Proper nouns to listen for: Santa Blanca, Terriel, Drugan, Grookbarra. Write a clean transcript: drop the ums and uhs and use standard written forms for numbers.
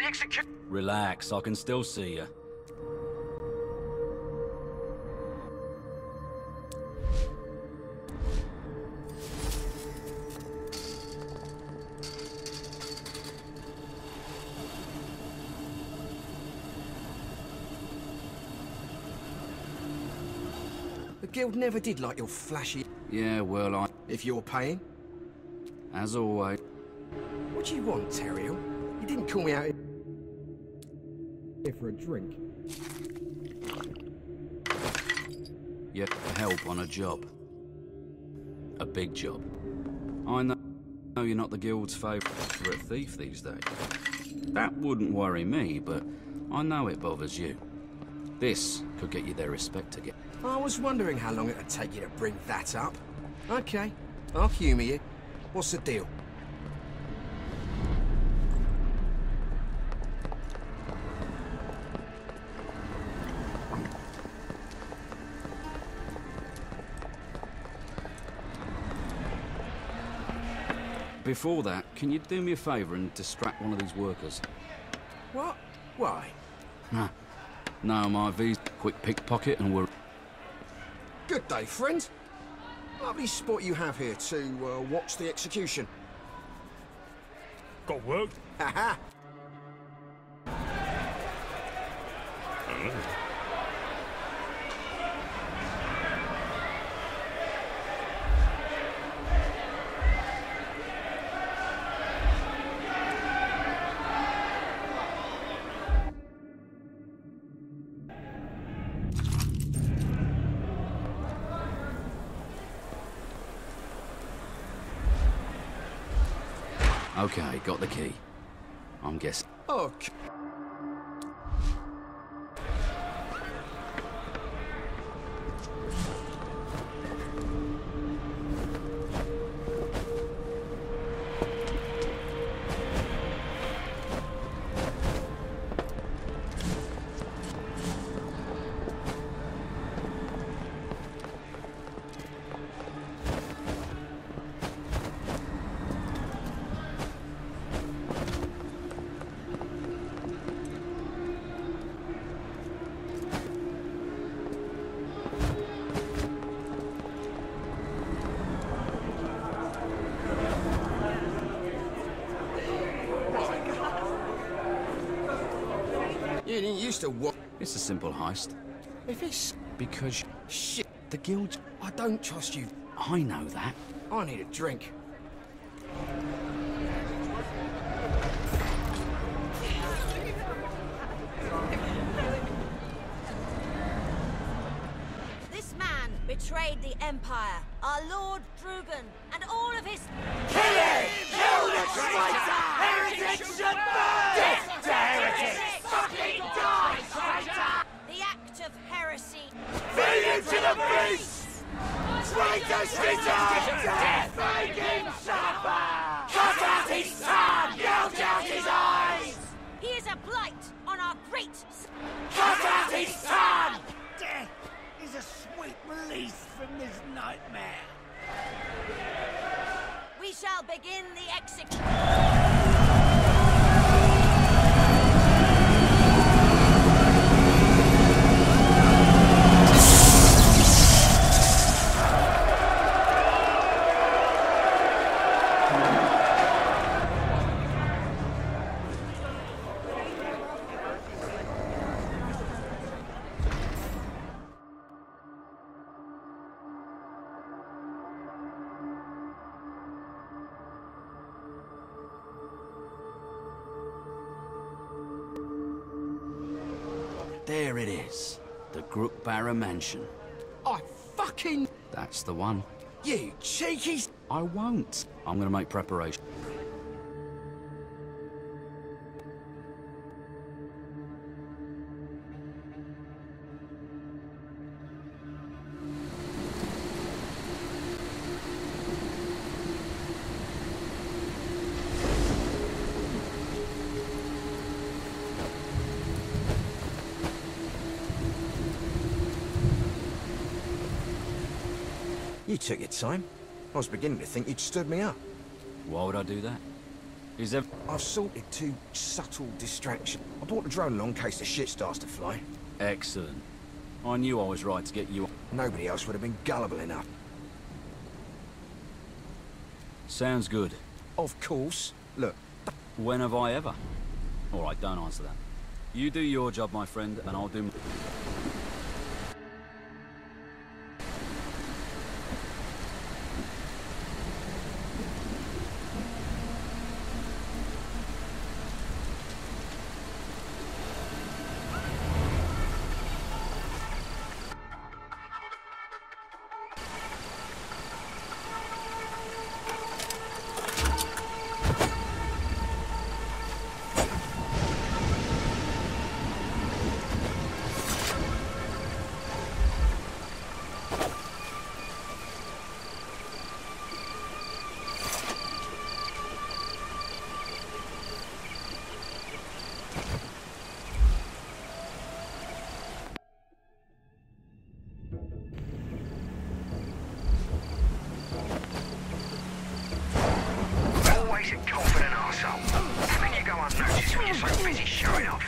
The execution. Relax, I can still see you. The guild never did like your flashy. Yeah, well, I. If you're paying. As always. What do you want, Terriel? You didn't call me out here for a drink. You have help on a job. A big job. I know you're not the guild's favourite thief these days. That wouldn't worry me, but I know it bothers you. This could get you their respect again. I was wondering how long it'd take you to bring that up. Okay, I'll humour you. What's the deal? Before that, can you do me a favour and distract one of these workers? What? Why? No, my V's quick pickpocket and we're... Good day, friend. Lovely spot you have here to watch the execution. Got work? Ha ha! Okay, got the key. I'm guessing. Okay. You didn't used to what? It's a simple heist. If it's because shit, the guild. I don't trust you. I know that. I need a drink. This man betrayed the Empire, our Lord Drugan, and all of his. Kill it! Kill the traitor! Heretic should burn! Death to heretics! Die, traitor! The act of heresy. Feed him to the beast! Traitors return! Death make him suffer! Cut out his tongue! Gouge out his eyes! He is a blight on our great... Cut out his tongue! Death is a sweet release from this nightmare. We shall begin the execution. There it is, the Grookbarra mansion. I fucking... That's the one. You cheeky... I won't. I'm gonna make preparation. You took your time. I was beginning to think you'd stood me up. Why would I do that? Is there... I've sorted two subtle distractions. I brought the drone along in case the shit starts to fly. Excellent. I knew I was right to get you... Nobody else would have been gullible enough. Sounds good. Of course. Look. When have I ever? All right, don't answer that. You do your job, my friend, and I'll do... Confident arsehole. How can you go unnoticed when you're so busy showing off?